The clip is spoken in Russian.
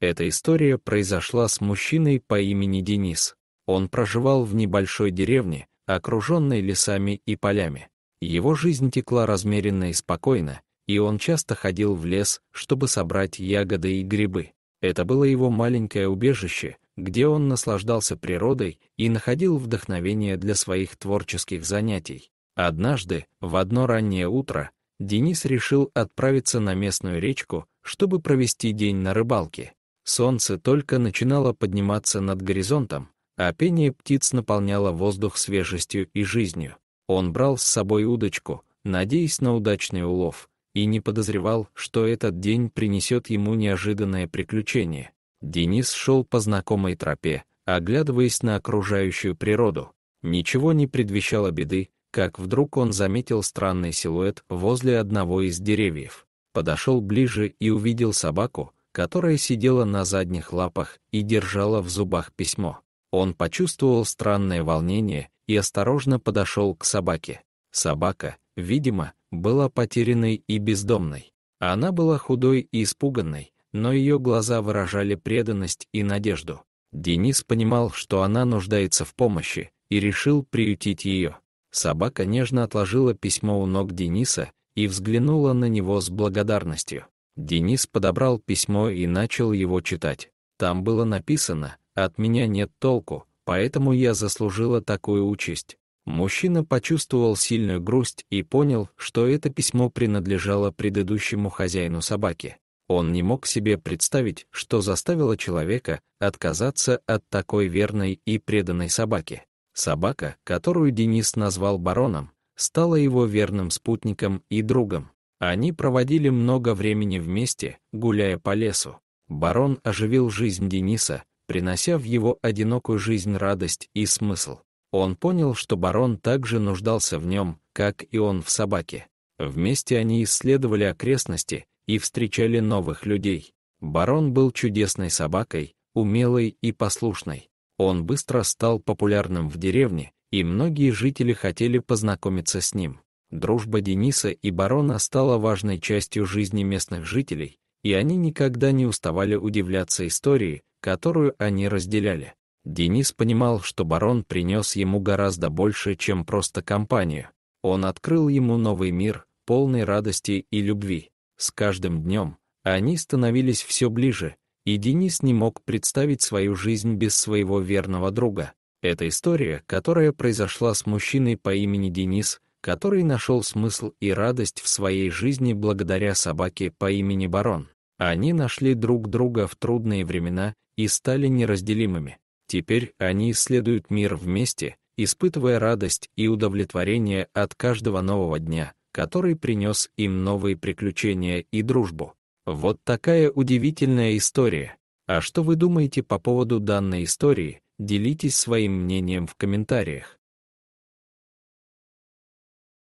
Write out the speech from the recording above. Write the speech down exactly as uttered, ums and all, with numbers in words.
Эта история произошла с мужчиной по имени Денис. Он проживал в небольшой деревне, окруженной лесами и полями. Его жизнь текла размеренно и спокойно, и он часто ходил в лес, чтобы собрать ягоды и грибы. Это было его маленькое убежище, где он наслаждался природой и находил вдохновение для своих творческих занятий. Однажды, в одно раннее утро, Денис решил отправиться на местную речку, чтобы провести день на рыбалке. Солнце только начинало подниматься над горизонтом, а пение птиц наполняло воздух свежестью и жизнью. Он брал с собой удочку, надеясь на удачный улов, и не подозревал, что этот день принесет ему неожиданное приключение. Денис шел по знакомой тропе, оглядываясь на окружающую природу. Ничего не предвещало беды, как вдруг он заметил странный силуэт возле одного из деревьев. Подошел ближе и увидел собаку, которая сидела на задних лапах и держала в зубах письмо. Он почувствовал странное волнение и осторожно подошел к собаке. Собака, видимо, была потерянной и бездомной. Она была худой и испуганной, но ее глаза выражали преданность и надежду. Денис понимал, что она нуждается в помощи, и решил приютить ее. Собака нежно отложила письмо у ног Дениса и взглянула на него с благодарностью. Денис подобрал письмо и начал его читать. Там было написано: «От меня нет толку, поэтому я заслужила такую участь». Мужчина почувствовал сильную грусть и понял, что это письмо принадлежало предыдущему хозяину собаки. Он не мог себе представить, что заставило человека отказаться от такой верной и преданной собаки. Собака, которую Денис назвал Бароном, стала его верным спутником и другом. Они проводили много времени вместе, гуляя по лесу. Барон оживил жизнь Дениса, принося в его одинокую жизнь радость и смысл. Он понял, что Барон также нуждался в нем, как и он в собаке. Вместе они исследовали окрестности и встречали новых людей. Барон был чудесной собакой, умелой и послушной. Он быстро стал популярным в деревне, и многие жители хотели познакомиться с ним. Дружба Дениса и Барона стала важной частью жизни местных жителей, и они никогда не уставали удивляться истории, которую они разделяли. Денис понимал, что Барон принес ему гораздо больше, чем просто компанию. Он открыл ему новый мир, полный радости и любви. С каждым днем они становились все ближе, и Денис не мог представить свою жизнь без своего верного друга. Это история, которая произошла с мужчиной по имени Денис, который нашел смысл и радость в своей жизни благодаря собаке по имени Барон. Они нашли друг друга в трудные времена и стали неразделимыми. Теперь они исследуют мир вместе, испытывая радость и удовлетворение от каждого нового дня, который принес им новые приключения и дружбу. Вот такая удивительная история. А что вы думаете по поводу данной истории? Делитесь своим мнением в комментариях.